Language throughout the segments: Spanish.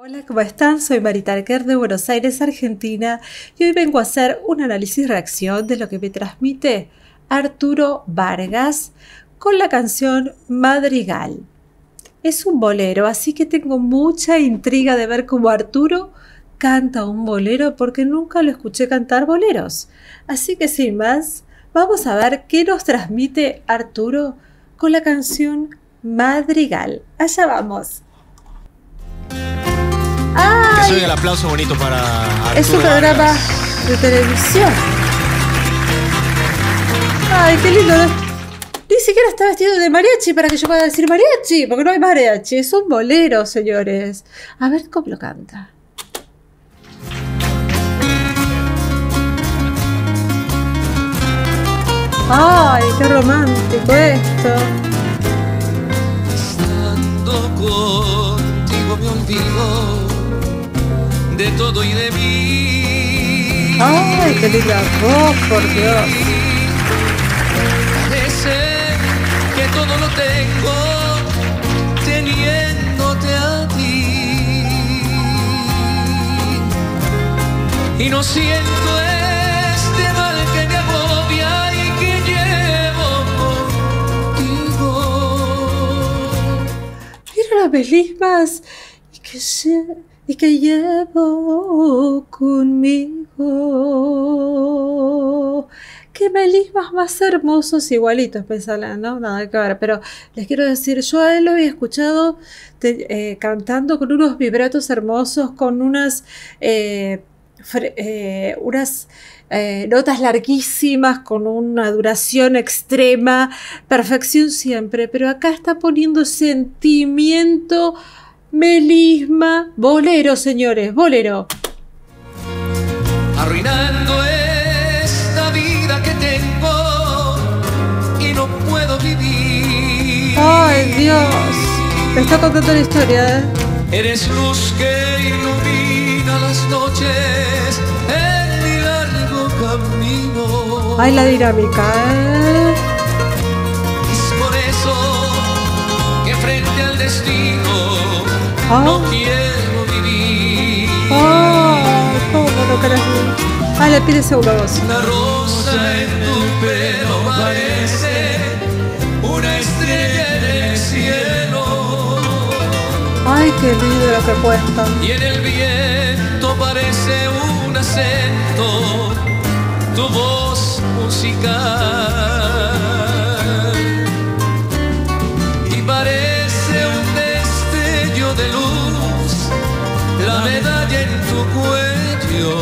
Hola, ¿cómo están? Soy Marita Arquer de Buenos Aires, Argentina, y hoy vengo a hacer un análisis y reacción de lo que me transmite Arturo Vargas con la canción Madrigal. Es un bolero, así que tengo mucha intriga de ver cómo Arturo canta un bolero, porque nunca lo escuché cantar boleros. Así que sin más, vamos a ver qué nos transmite Arturo con la canción Madrigal. Allá vamos. Que se oiga el aplauso bonito para Arturo. Es un programa Vargas de televisión. Ay, qué lindo. Ni siquiera está vestido de mariachi para que yo pueda decir mariachi, porque no hay mariachi, es un bolero, señores. A ver cómo lo canta. Ay, qué romántico esto. Estando contigo me olvido de todo y de mí. Ay, qué linda voz, por Dios. Parece que todo lo tengo teniéndote a ti, y no siento este mal que me agobia y que llevo contigo. Mira las melismas y que llevo conmigo. Qué melismas más hermosos, igualitos, pensarán, ¿no? Nada que ver, pero les quiero decir, yo a él lo he escuchado cantando con unos vibratos hermosos, con unas notas larguísimas, con una duración extrema, perfección siempre, pero acá está poniendo sentimiento, melisma, bolero, señores, bolero. Arruinando esta vida que tengo y no puedo vivir. Ay, Dios, me está contando la historia, ¿eh? Eres luz que ilumina las noches en mi largo camino. Ay, la dinámica, ¿eh? Es por eso que frente al destino no quiero vivir. ¿Cómo no querés vivir? Ah, le pides una voz. Una rosa en tu pelo parece una estrella en el cielo. Ay, qué lindo lo que cuesta. Y en el viento parece un acento tu voz musical. Y parece de luz la medalla en tu cuello.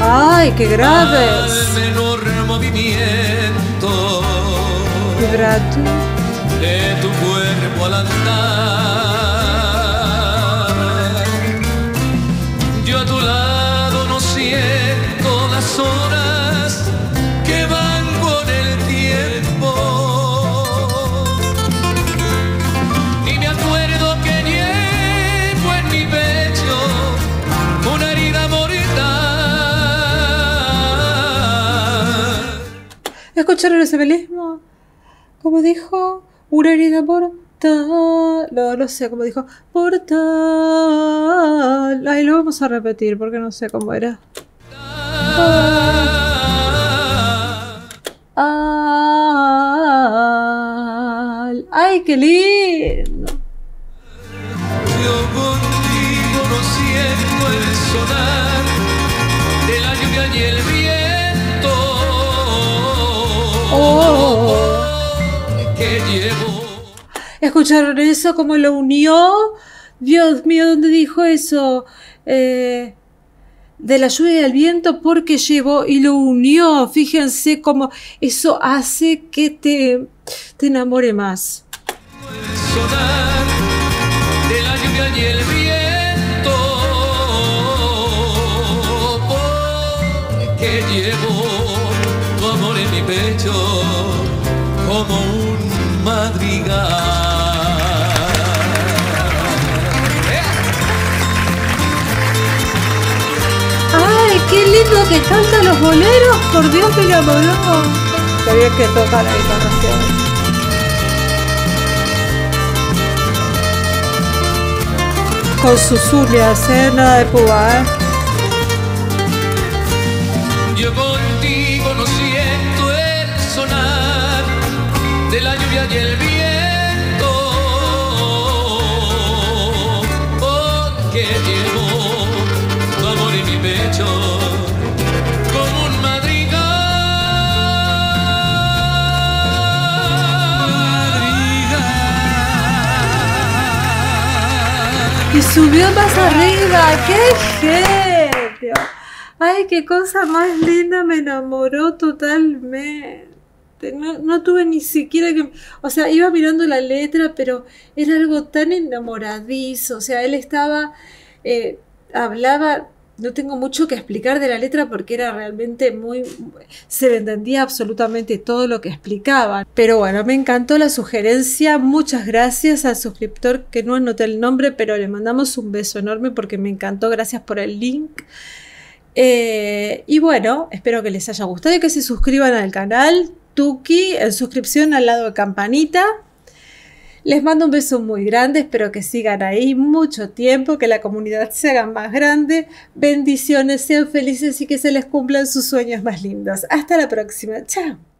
Ay, qué graves. Al menor movimiento de tu cuerpo al andar, yo a tu lado no siento las horas que van con el tiempo, y me acuerdo que ¿escucharon ese melismo? Como dijo, una herida mortal. No sé cómo dijo. Mortal. Ahí lo vamos a repetir porque no sé cómo era. Ay, qué lindo. Yo contigo no siento el sonar de la lluvia y el viento. Que llevo. ¿Escucharon eso? ¿Cómo lo unió? Dios mío, ¿dónde dijo eso? De la lluvia y del viento, porque llevó y lo unió. Fíjense cómo eso hace que te enamore más. El sonar de la lluvia y el viento que llevo tu amor en mi pecho como un madrigal. Ay, qué lindo que cantan los boleros, por Dios me enamoró. Sabía que tocar la guitarra. con susurria cena de Pobar. Yo contigo no siento el sonar de la lluvia y el viento, porque llevo tu amor en mi pecho como un madrigal. Y subió más arriba, qué genio. Ay, qué cosa más linda, me enamoró totalmente. No tuve ni siquiera que... O sea, iba mirando la letra, pero era algo tan enamoradizo. O sea, él estaba... hablaba... No tengo mucho que explicar de la letra porque era realmente muy... Se entendía absolutamente todo lo que explicaba. Pero bueno, me encantó la sugerencia. Muchas gracias al suscriptor, que no anoté el nombre, pero le mandamos un beso enorme porque me encantó. Gracias por el link. Y bueno, espero que les haya gustado y que se suscriban al canal. Tuki en suscripción al lado de campanita. Les mando un beso muy grande, espero que sigan ahí mucho tiempo, que la comunidad se haga más grande. Bendiciones, sean felices y que se les cumplan sus sueños más lindos. Hasta la próxima, chao.